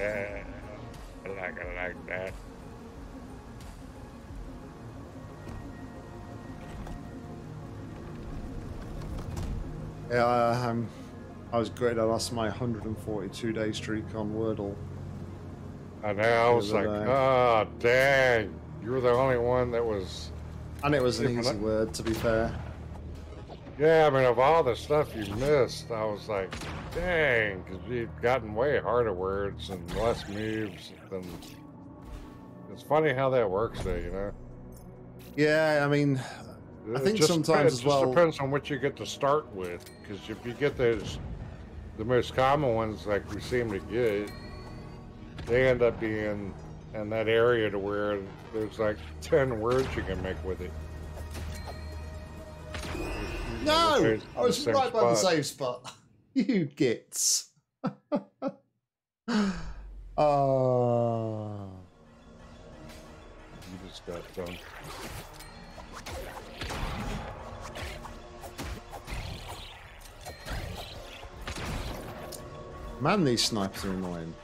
that. I like that. Yeah, I was great. I lost my 142-day streak on Wordle. And then I was like, ah, oh, dang. You were the only one that was... And it was an easy word, to be fair. Yeah, I mean, of all the stuff you missed, I was like, dang, because you've gotten way harder words and less moves than... It's funny how that works, though, you know? Yeah, I mean... I think just sometimes as well. It just depends on what you get to start with, because if you get those, the most common ones like we seem to get, they end up being in that area to where there's like 10 words you can make with it. No, I was right by the same spot. You gits. Oh. You just got done. Man, these snipers are annoying.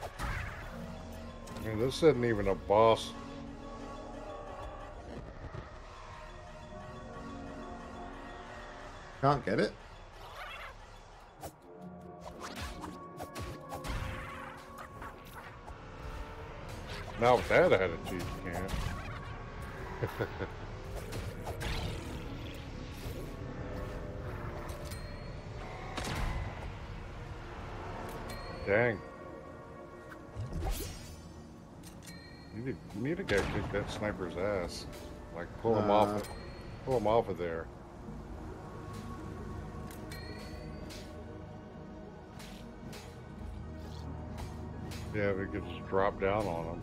I mean, this isn't even a boss. Can't get it. Now with that attitude, you can't. Dang. You need to go kick that sniper's ass. Like, pull him off of there. Yeah, we could just drop down on him.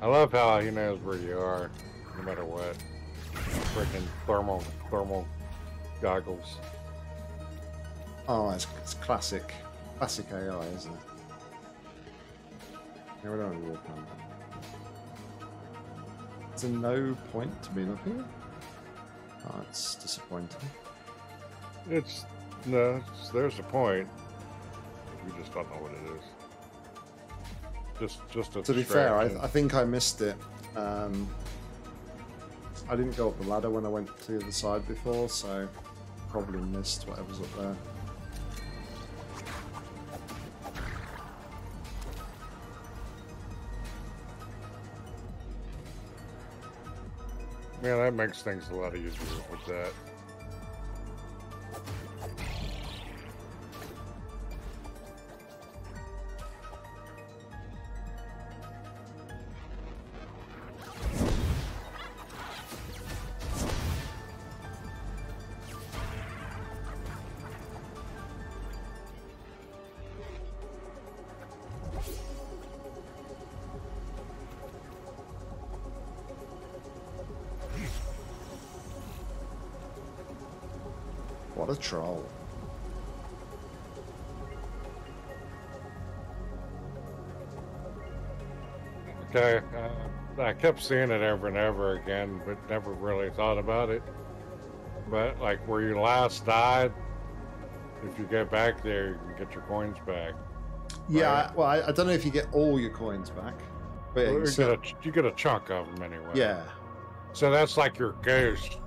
I love how he knows where you are, no matter what. Freaking thermal goggles. Oh, it's classic. Classic AI, isn't it? Yeah, we don't want to walk on that. It's a no point to being up here. Oh, it's disappointing. It's... no, there's a point. We just don't know what it is. Just a distraction. To be fair, I think I missed it. I didn't go up the ladder when I went to the other side before, so probably missed whatever's up there. Man, that makes things a lot easier with that. What a troll. Okay, I kept seeing it over and over again, but never really thought about it. But like where you last died, if you go back there, you can get your coins back. Yeah, right? Well, I don't know if you get all your coins back. But well, you get a chunk of them anyway. Yeah. So that's like your ghost.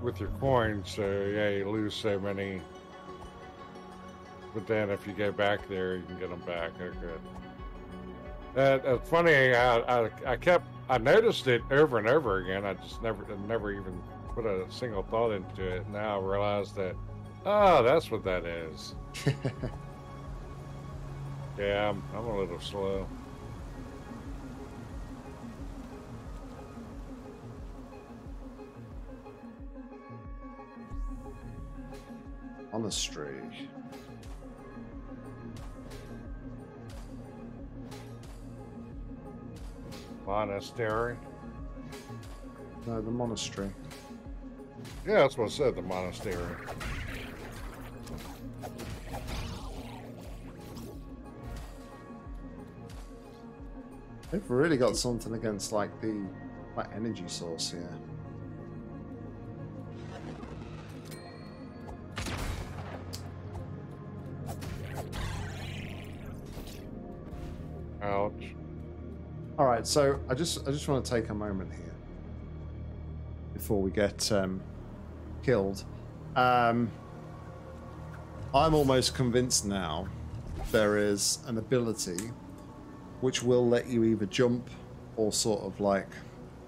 With your coins, so yeah, you lose so many. But then if you go back there, you can get them back. Okay. That's funny. I noticed it over and over again. I just never even put a single thought into it. Now I realize that, oh, that's what that is. Yeah, I'm a little slow. On the street. Monastery. No, the monastery. Yeah, that's what I said, the monastery. They've really got something against like the energy source here. Ouch. All right, so I just want to take a moment here before we get killed. I'm almost convinced now there is an ability which will let you either jump or sort of like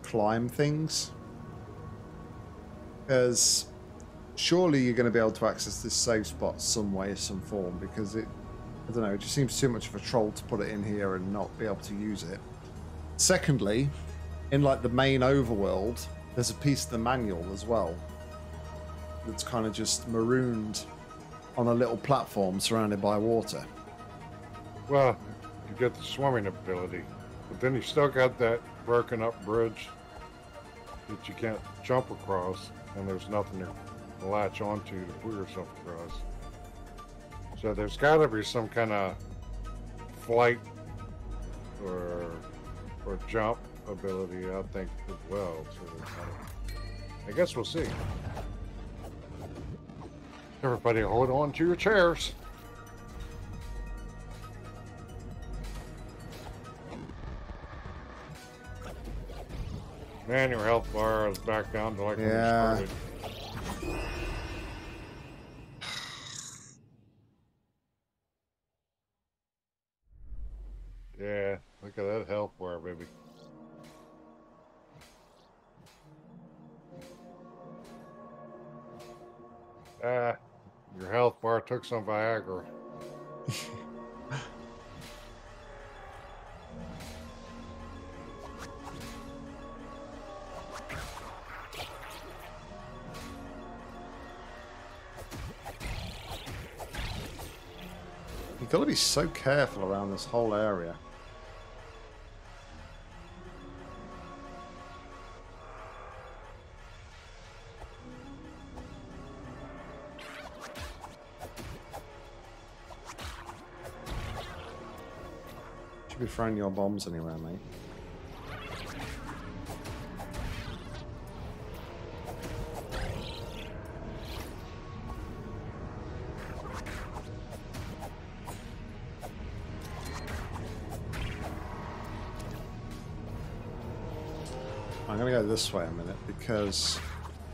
climb things, because surely you're going to be able to access this safe spot some way, some form, because it, I don't know, it just seems too much of a troll to put it in here and not be able to use it. Secondly, in like the main overworld, there's a piece of the manual as well that's kind of just marooned on a little platform surrounded by water. Well, you get the swimming ability, but then you still got that broken up bridge that you can't jump across, and there's nothing to latch onto to put yourself across. So there's got to be some kind of flight or jump ability, I think, as well. So I guess we'll see. Everybody hold on to your chairs. Man, your health bar is back down to like when we started. Yeah, look at that health bar, baby. Your health bar took some Viagra. You've got to be so careful around this whole area. Should be throwing your bombs anywhere, mate. I'm going to go this way a minute because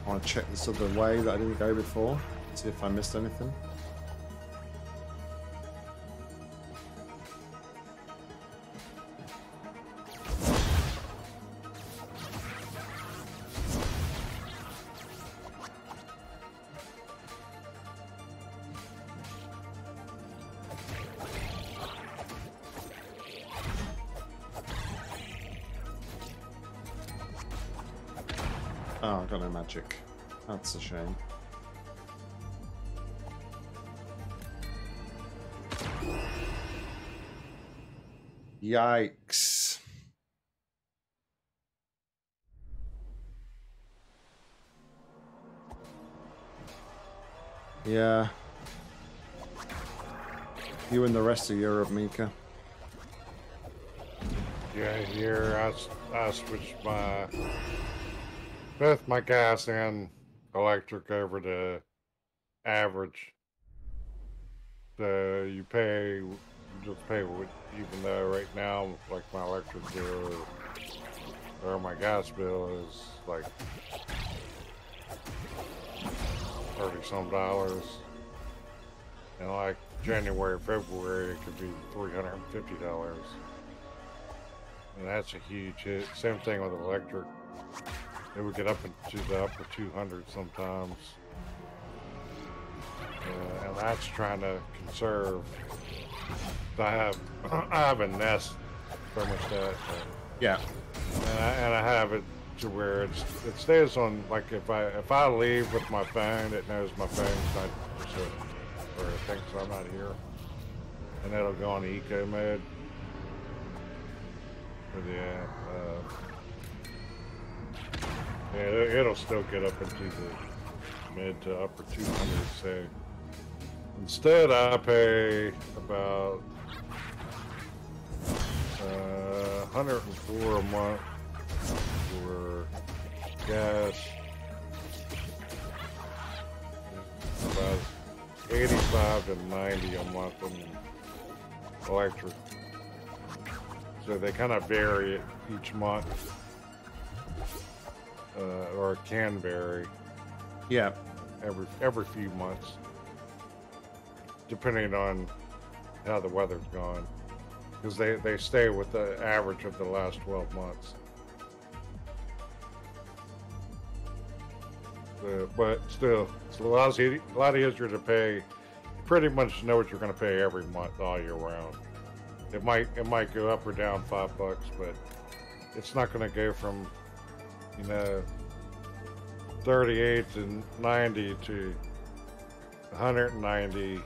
I want to check this other way that I didn't go before, see if I missed anything. Oh, I've got no magic. That's a shame. Yikes. Yeah. You and the rest of Europe, Mika. Yeah, here I switched my... both my gas and electric over to average. So you pay, just pay with, even though right now, like my electric bill or my gas bill is like $30 some. And like January, February, it could be $350. And that's a huge hit. Same thing with electric. It would get up into the upper 200 sometimes, and that's trying to conserve. I have a Nest thermostat. Yeah, and I have it to where it stays on. Like if I leave with my phone, it knows my phone's not, or it thinks I'm not here, and it'll go on eco mode for the. Yeah, it'll still get up into the mid to upper 200, so instead I pay about $104 a month for gas, about $85 to $90 a month on electric. so they kind of vary it each month, or it can vary. Yeah, every few months, depending on how the weather's gone, because they stay with the average of the last 12 months. But still, it's a lot easier to pay. Pretty much know what you're going to pay every month all year round. It might go up or down $5, but it's not going to go from, you know, 38 and 90 to 190. You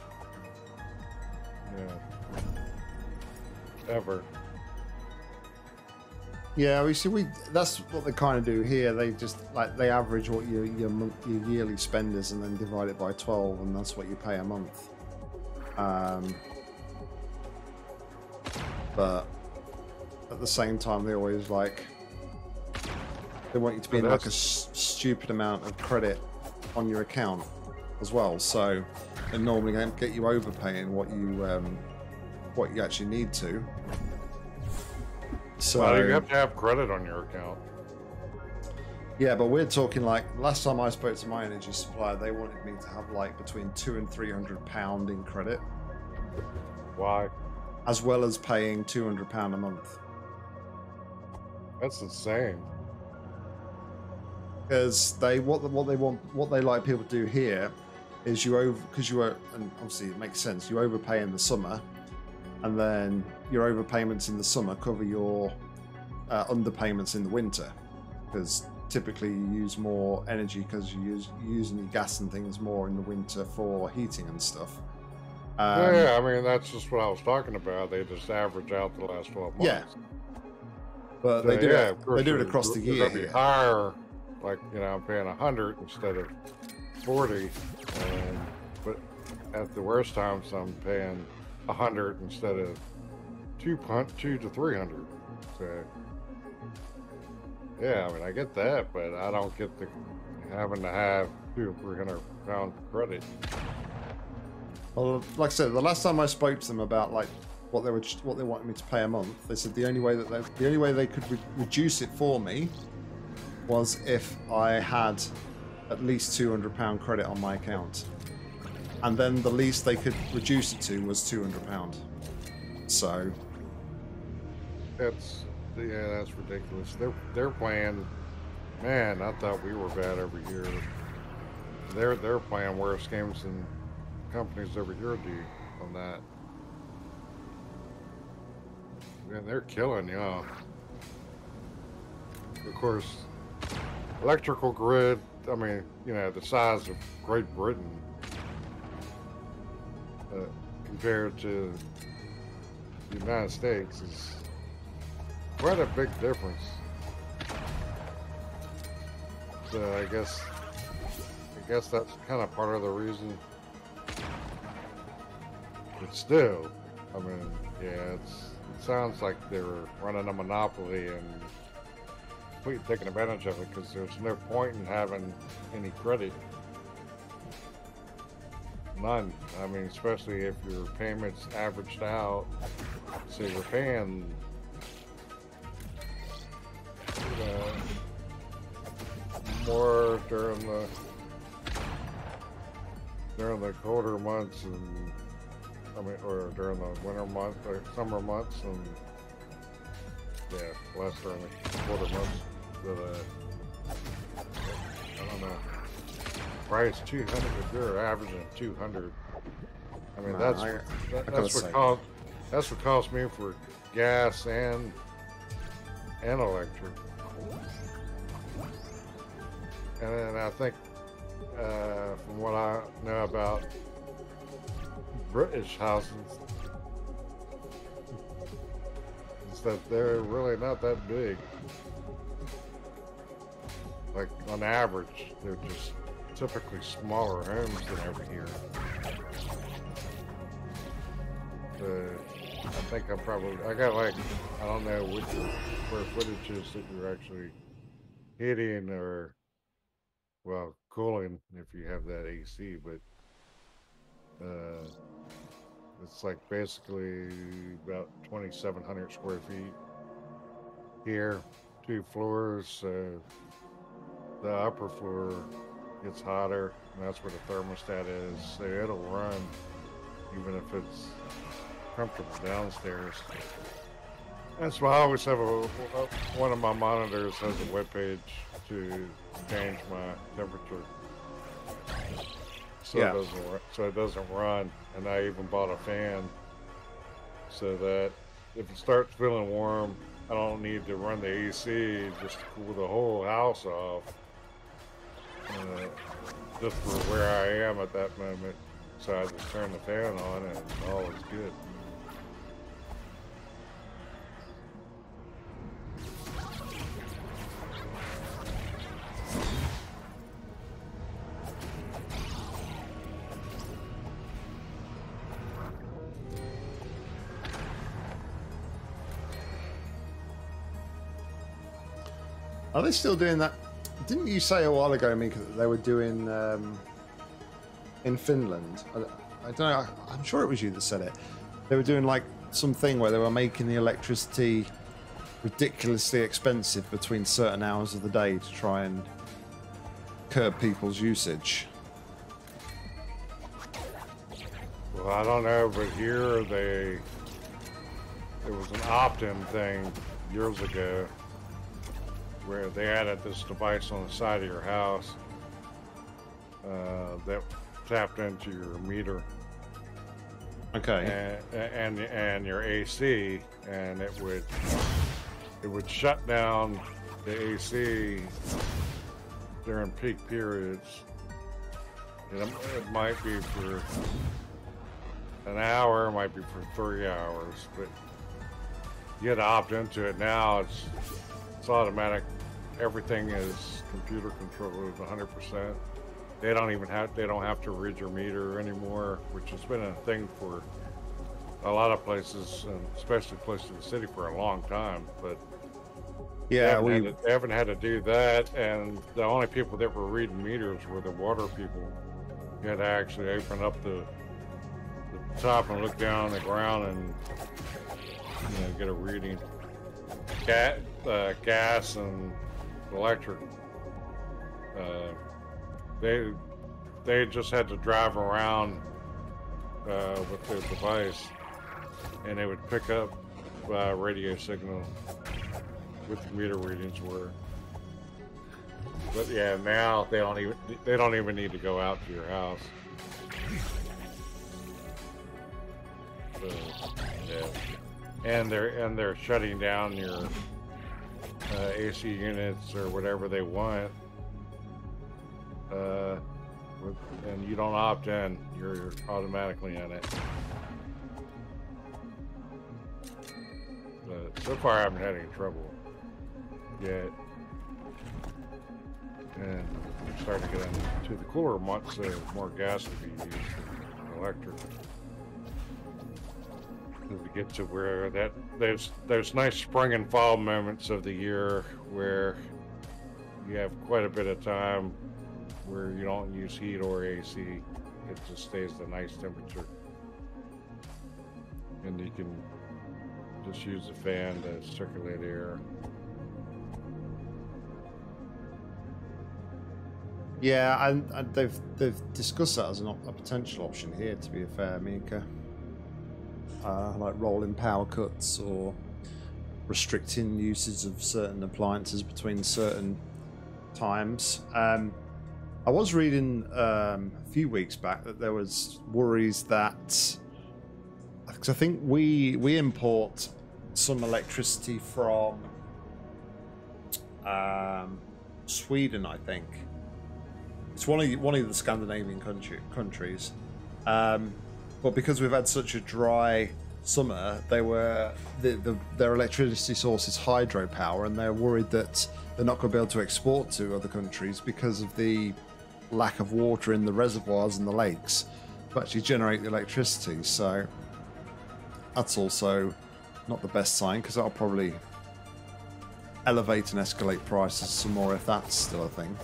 know, ever. Yeah, we see. That's what they kind of do here. They just they average what your yearly spend is, and then divide it by 12, and that's what you pay a month. But at the same time, they always they want you to be in like a stupid amount of credit on your account as well. So they normally don't get you overpaying what you actually need to. So well, you have to have credit on your account. Yeah, but we're talking last time I spoke to my energy supplier, they wanted me to have between £200 and £300 in credit. Why? As well as paying £200 a month. That's insane. Because what they like people to do here is and obviously it makes sense, you overpay in the summer. And then your overpayments in the summer cover your underpayments in the winter, because typically you use more energy because you're using your gas and things more in the winter for heating and stuff. Yeah, I mean, that's just what I was talking about. They just average out the last 12 months. Yeah, but so they do it across the year. It'll be higher, you know, I'm paying 100 instead of 40, but at the worst times I'm paying 100 instead of 200 to 300. So yeah, I mean, I get that, but I don't get the having to have £200 or £300 credit. Well, like I said, the last time I spoke to them about what they wanted me to pay a month, they said the only way they could reduce it for me was if I had at least £200 credit on my account. And then the least they could reduce it to was £200. So that's ridiculous. They're playing, man. I thought we were bad every year. They're playing worse games than companies every year do on that. Man, they're killing y'all. Of course, electrical grid. I mean, you know, the size of Great Britain. Compared to the United States is quite a big difference. So I guess that's kind of part of the reason. But still, I mean, yeah, it sounds like they're running a monopoly and completely taking advantage of it, because there's no point in having any credit. None. I mean, especially if your payments averaged out, say you're paying, you know, more during the colder months, and I mean, or during the winter months, or summer months, and yeah, less during the colder months. But I don't know. Price 200. If you're averaging 200, I mean, that's what cost me for gas and electric. And then I think, from what I know about British houses, is that they're really not that big. Like on average, they're just typically smaller homes than over here. I think I got I don't know which square footage is that you're actually heating or, well, cooling if you have that AC, but it's basically about 2,700 square feet here, 2 floors, so the upper floor gets hotter, and that's where the thermostat is, so it'll run even if it's comfortable downstairs. That's why I always have one of my monitors has a web page to change my temperature, so yeah. it doesn't run. And I even bought a fan so that if it starts feeling warm, I don't need to run the AC just to cool the whole house off. Just for where I am at that moment, so I just turn the fan on and all is good. Are they still doing that? Didn't you say a while ago, I mean, they were doing in Finland? I don't know. I'm sure it was you that said it. They were doing like something where they were making the electricity ridiculously expensive between certain hours of the day to try and curb people's usage. Well, I don't know, but here it was an opt-in thing years ago, where they added this device on the side of your house that tapped into your meter. Okay. And your AC, and it would shut down the AC during peak periods. It might be for an hour, it might be for 3 hours, but you had to opt into it. Now it's automatic. Everything is computer controlled 100%. They don't have to read your meter anymore, which has been a thing for a lot of places, and especially places in the city, for a long time. But yeah, they haven't had to do that, and the only people that were reading meters were the water people. You had to actually open up the top and look down on the ground and, you know, get a reading. Gas and electric, they just had to drive around with their device, and they would pick up radio signal with the meter readings were. But yeah, now they don't even need to go out to your house. So, yeah. And they're shutting down your AC units or whatever they want, and you don't opt in; you're automatically in it. But so far, I haven't had any trouble yet, and I'm starting to get into the cooler months, so more gas will be used for electric. To get to where that there's nice spring and fall moments of the year where you have quite a bit of time where you don't use heat or AC. It just stays the nice temperature, and you can just use the fan to circulate air. Yeah, and they've discussed that as a potential option here. To be fair, Mika. Like rolling power cuts or restricting uses of certain appliances between certain times. I was reading a few weeks back that there was worries that, because I think we import some electricity from Sweden, I think. It's one of the Scandinavian countries. But because we've had such a dry summer, their electricity source is hydropower, and they're worried that they're not going to be able to export to other countries because of the lack of water in the reservoirs and the lakes to actually generate the electricity. So that's also not the best sign, because that'll probably elevate and escalate prices some more if that's still a thing.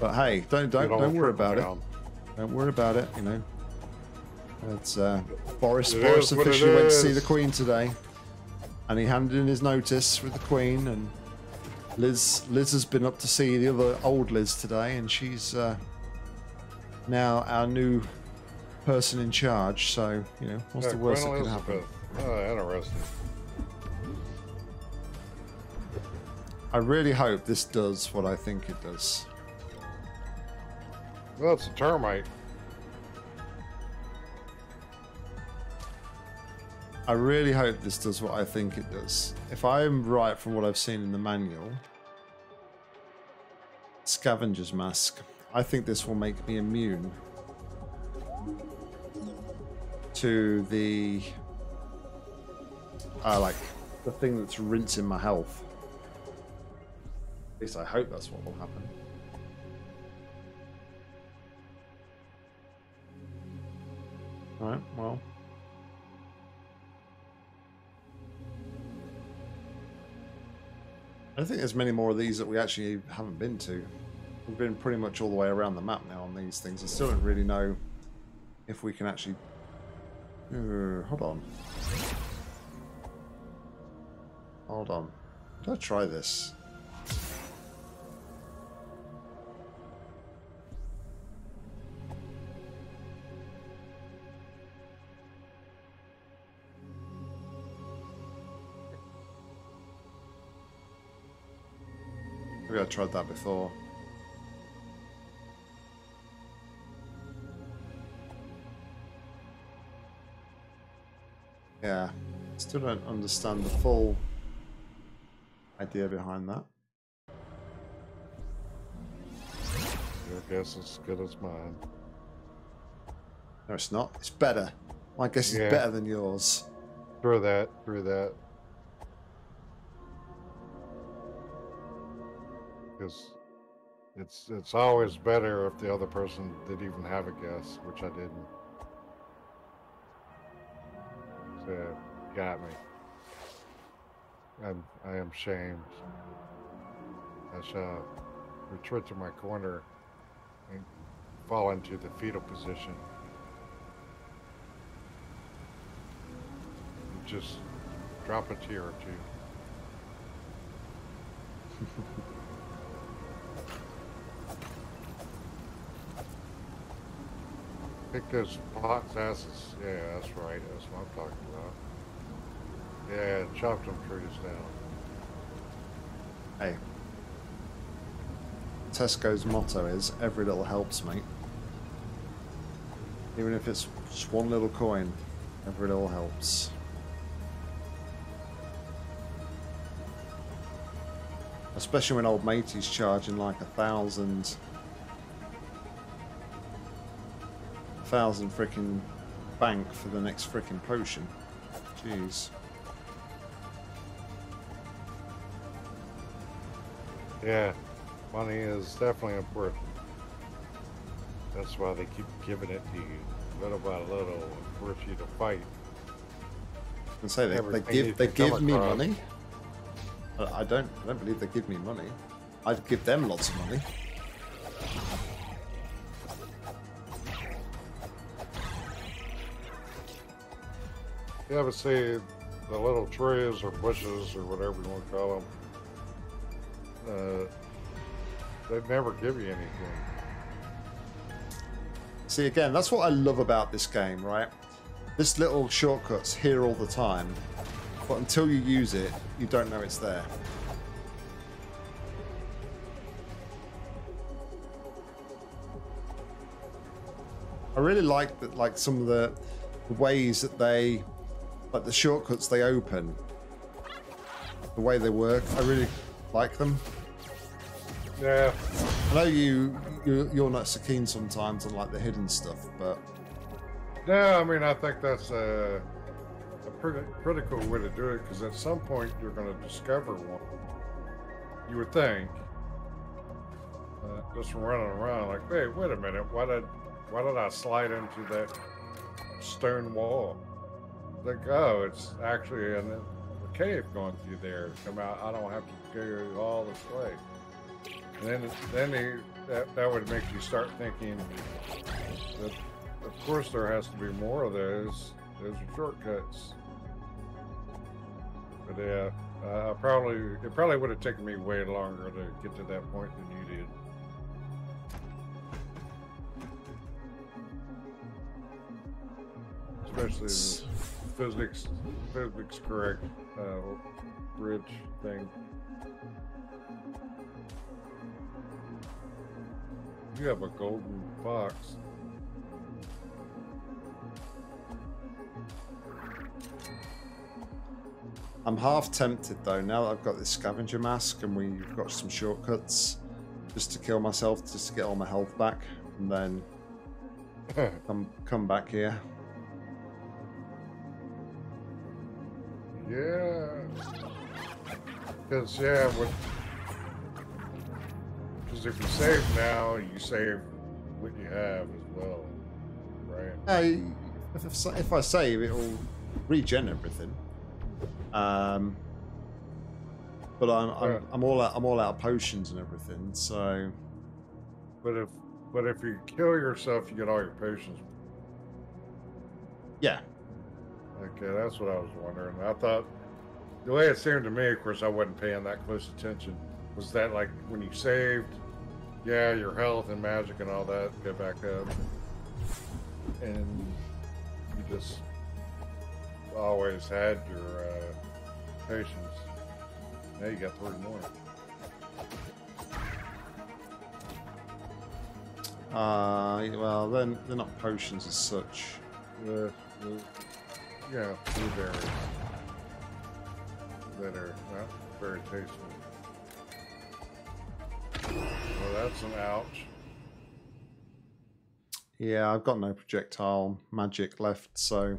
But hey, don't worry about it. Don't worry about it, you know. It's Boris officially went to see the Queen today. and he handed in his notice with the Queen, and Liz has been up to see the other old Liz today, and she's now our new person in charge, so, you know, what's the worst that could happen? Oh, interesting. I really hope this does what I think it does. Well, it's a termite. I really hope this does what I think it does. If I'm right from what I've seen in the manual, Scavenger's Mask, I think this will make me immune to the like the thing that's rinsing my health. At least I hope that's what will happen. All right, well. I don't think there's many more of these that we actually haven't been to. We've been pretty much all the way around the map now on these things. I still don't really know if we can actually... hold on. Hold on. Let's try this. I tried that before. Yeah, still don't understand the full idea behind that. Your guess is as good as mine. No, it's not. It's better. My guess is better than yours. Throw that. Throw that. It's always better if the other person did even have a guess, which I didn't. So it got me. I am shamed. I shall retreat to my corner and fall into the fetal position. Just drop a tear or two. Pick those pots asses. Yeah, that's right. That's what I'm talking about. Yeah, chop them trees down. Hey. Tesco's motto is, every little helps, mate. Even if it's just one little coin, every little helps. Especially when old matey's charging like 1,000 frickin' bank for the next frickin' potion. Jeez. Yeah, money is definitely important. That's why they keep giving it to you little by little for you to fight. And say they give me money. I don't believe they give me money. I'd give them lots of money. You ever see the little trees or bushes or whatever you want to call them? They never give you anything. See, again, that's what I love about this game, right? This little shortcut's here all the time, but until you use it, you don't know it's there. I really like that, like some of the ways that they... Like the shortcuts they open, the way they work, I really like them. Yeah. I know you're not so keen sometimes on like the hidden stuff, but no, I mean I think that's a pretty critical way to do it, because at some point you're going to discover one. You would think, just running around like, hey, wait a minute, why did I slide into that stone wall? Like, oh, it's actually in a cave going through there. Come out, I don't have to go all this way. And then that would make you start thinking that, of course, there has to be more of those. Those are shortcuts. But yeah, it probably would have taken me way longer to get to that point than you did. Especially the physics correct bridge thing. You have a golden fox. I'm half tempted though, now that I've got this scavenger mask and we've got some shortcuts, just to kill myself, just to get all my health back, and then come back here. Yeah. Because, yeah, because if you save now, you save what you have as well, right? If I save, it'll regen everything. But I'm all out of potions and everything. So, but if you kill yourself, you get all your potions. Yeah. Okay, that's what I was wondering. I thought the way it seemed to me, of course, I wasn't paying that close attention. Was that like when you saved? Yeah, your health and magic and all that go back up, and you just always had your. Patience. Now you got 30 more. Well, then they're not potions as such. Yeah, blueberries that are not very tasty. Well, that's an ouch. Yeah, I've got no projectile magic left, so.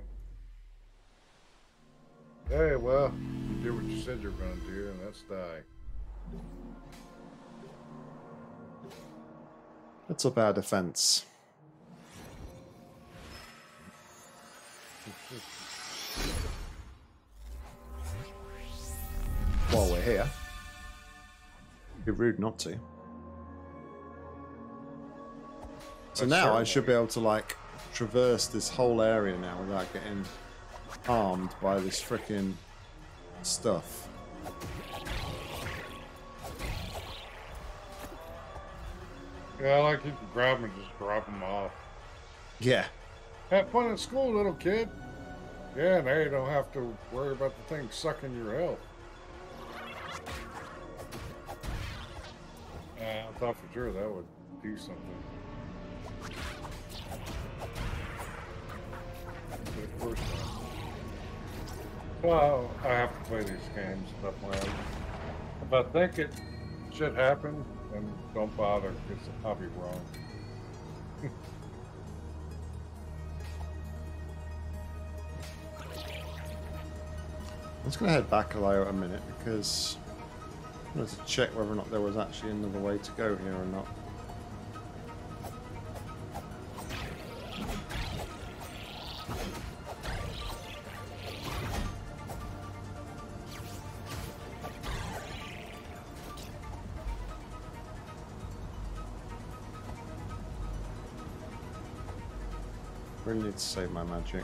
Hey, well, you did what you said you were going to do, and that's die. That's a bad offense. While we're here, it'd be rude not to. So now I should be able to, like, traverse this whole area now without getting harmed by this frickin' stuff. Yeah, I like you can grab them and just drop them off. Yeah. Have fun at school, little kid. Yeah, now you don't have to worry about the thing sucking your health. I thought for sure that would do something. But first time. Well, I have to play these games stuff like that. If I think it should happen, then don't bother, because I'll be wrong. I'm just going to head back a minute, because I wanted to check whether or not there was actually another way to go here or not. Really need to save my magic.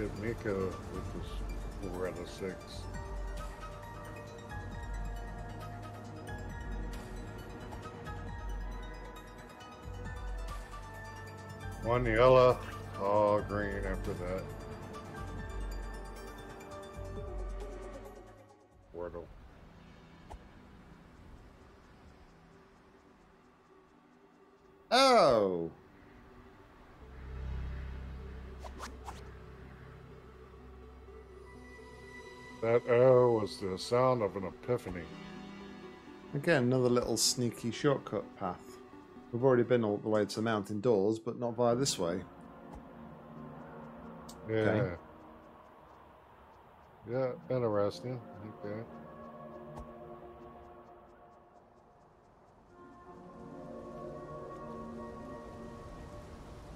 Look at Miko with this 4 out of 6. One yellow, all green after that. Wordle. Oh! That oh was the sound of an epiphany. Again, another little sneaky shortcut path. We've already been all the way to the mountain doors, but not via this way. Yeah. Okay. Yeah, interesting. Okay.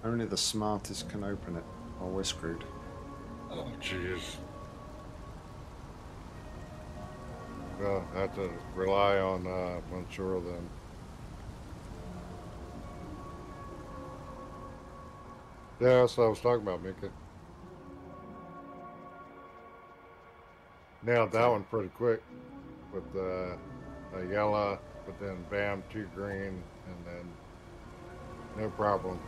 Only the smartest can open it, or we're screwed. Oh, jeez. Well, I have to rely on Ventura then. Yeah, that's what I was talking about, Mika. Nailed that one pretty quick with a yellow, but then bam, 2 green, and then no problem.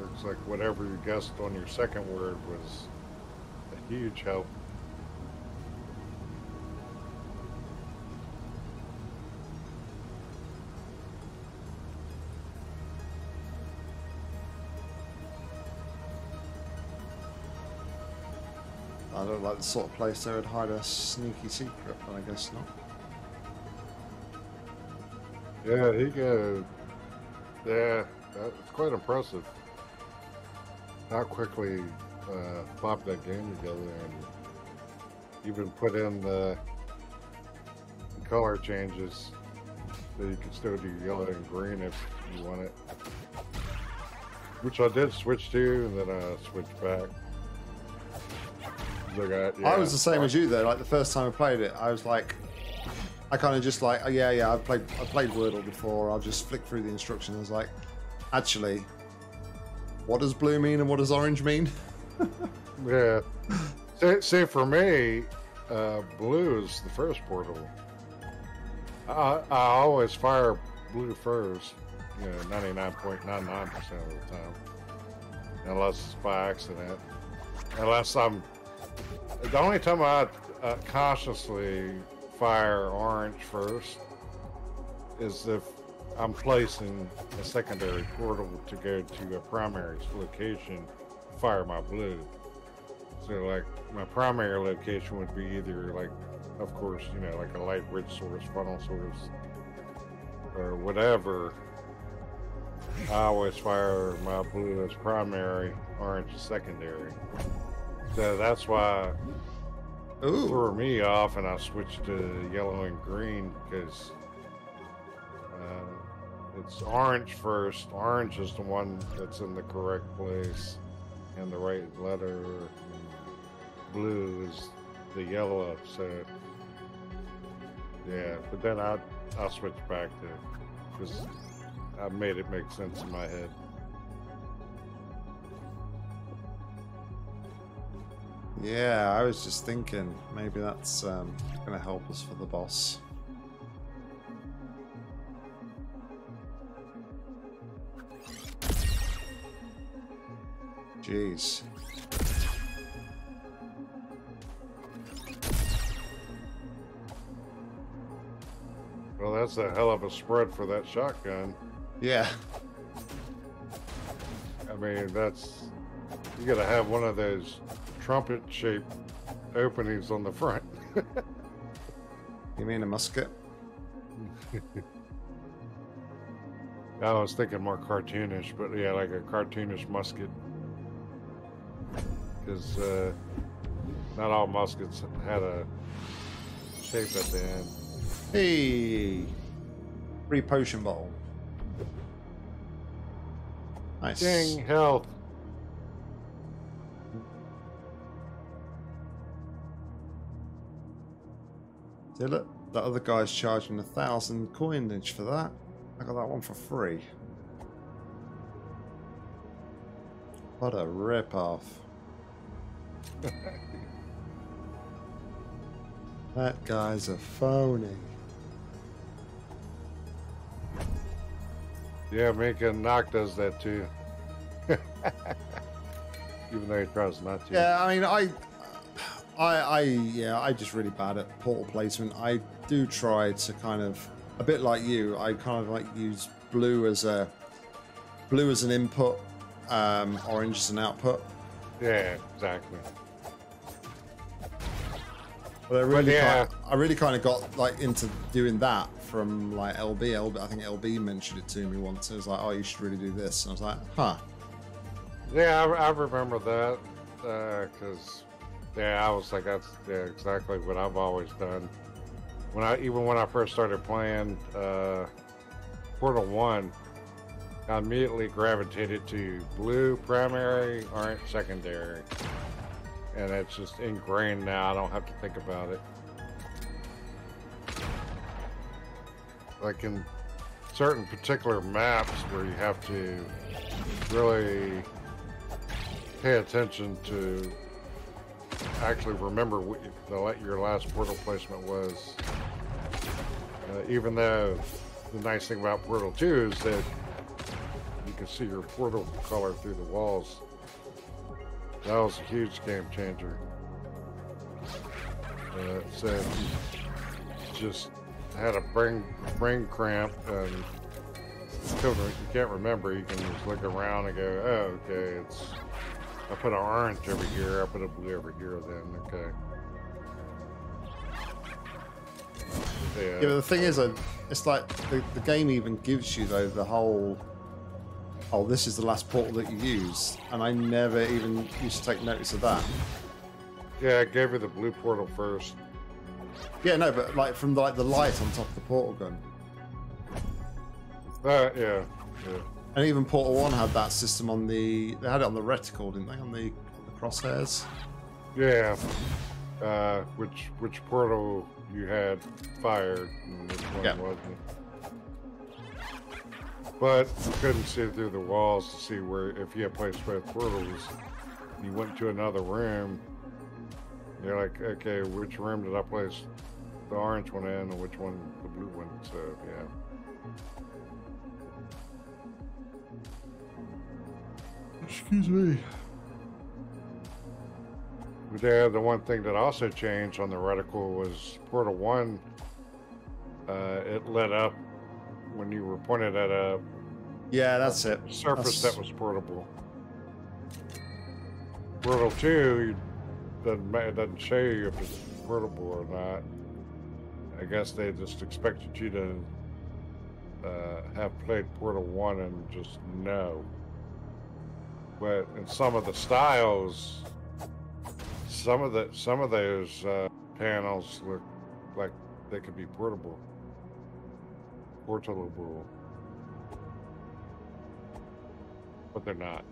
Looks like whatever you guessed on your second word was a huge help. I don't like the sort of place they would hide a sneaky secret, but I guess not. Yeah, he go. Yeah, that's quite impressive. How quickly pop that game together and even put in the color changes so you can still do yellow and green if you want it. Which I did switch to, and then I switched back. Yeah. I was the same as you though. Like the first time I played it, I was like, I kind of just like, oh, yeah, I played Wordle before. I'll just flick through the instructions. I was like, actually, what does blue mean and what does orange mean? Yeah. See, for me, blue is the first portal. I always fire blue first. You know, 99.99% of the time, unless it's by accident, unless I'm. The only time I consciously fire orange first is if I'm placing a secondary portal to go to a primary location, fire my blue. So like my primary location would be either like, of course, you know, like a light ridge source, funnel source, or whatever. I always fire my blue as primary, orange as secondary. So that's why it threw me off, and I switched to yellow and green because it's orange first. Orange is the one that's in the correct place and the right letter. Blue is the yellow. So yeah, but then I switched back to because I made it make sense in my head. Yeah, I was just thinking maybe that's going to help us for the boss. Jeez. Well, that's a hell of a spread for that shotgun. Yeah. I mean, that's... you got to have one of those... trumpet-shaped openings on the front. You mean a musket? I was thinking more cartoonish, but yeah, like a cartoonish musket. Because not all muskets had a shape at the end. Hey! Free potion bottle. Nice. Dang, health. See, look, that other guy's charging 1,000 coinage for that. I got that one for free. What a rip-off. That guy's a phony. Yeah, Mika Nock does that too. Even though he tries not to. Yeah, I mean, I'm just really bad at portal placement. I do try to kind of, a bit like you, I kind of like use blue as an input, orange as an output. Yeah, exactly. But I really kind of got like into doing that from like LB. I think LB mentioned it to me once. It was like, oh, you should really do this, and I was like, huh. Yeah, I remember that because. Yeah, I was like, that's exactly what I've always done. When I first started playing Portal 1, I immediately gravitated to blue primary, orange secondary. And it's just ingrained now. I don't have to think about it. Like in certain particular maps where you have to really pay attention to actually remember what your last portal placement was. Even though the nice thing about Portal 2 is that you can see your portal color through the walls. That was a huge game changer. So just had a brain cramp and you can't remember. You can just look around and go, oh, okay, it's, I put an orange over here, I put a blue over here then, okay. Yeah, but the thing is, it's like the game even gives you though the whole, oh, this is the last portal that you use, and I never even used to take notice of that. Yeah, I gave her the blue portal first. Yeah, no, but like from like the light on top of the portal gun. Yeah. And even Portal 1 had that system on the, they had it on the reticle, didn't they? On the crosshairs. Yeah. Which portal you had fired and which one wasn't. But you couldn't see through the walls to see where, if you had placed both portals, you went to another room, you're like, okay, which room did I place the orange one in and which one the blue one? So, yeah. Excuse me. Yeah, the one thing that also changed on the reticle was Portal 1, it lit up when you were pointed at a surface that was portable. Portal 2 doesn't show you if it's portable or not. I guess they just expected you to have played Portal 1 and just know. But in some of the styles, some of those panels look like they could be portable. Portalable, but they're not.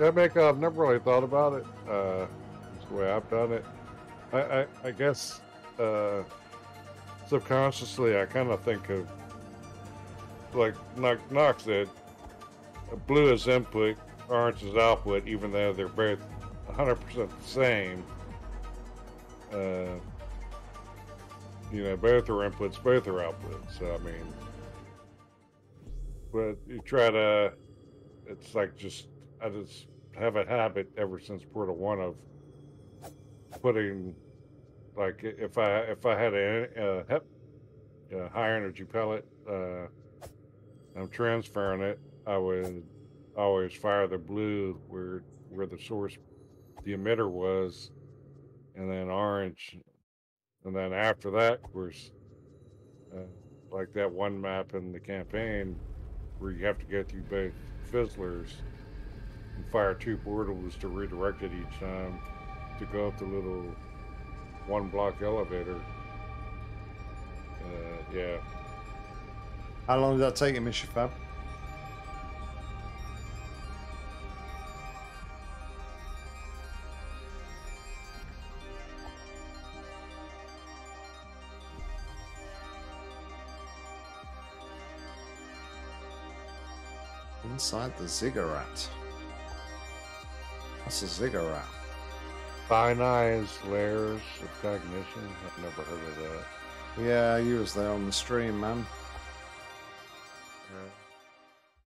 Yeah, Mika, I've never really thought about it. That's the way I've done it. I guess subconsciously I kind of think of, like Nock said, blue is input, orange is output, even though they're both 100% the same. You know, both are inputs, both are outputs. So, I mean, but you try to, it's like just, I just have a habit ever since Portal 1 of putting, like if I had a high energy pellet, I'm transferring it, I would always fire the blue where the source, the emitter was, and then orange, and then after that, of course, like that one map in the campaign where you have to go through both fizzlers and fire two portals to redirect it each time to go up the little one-block elevator. Yeah. How long did that take you, Mr. Fab? Inside the ziggurat. That's a ziggurat. Finite layers of cognition. I've never heard of that. Yeah, you was there on the stream, man.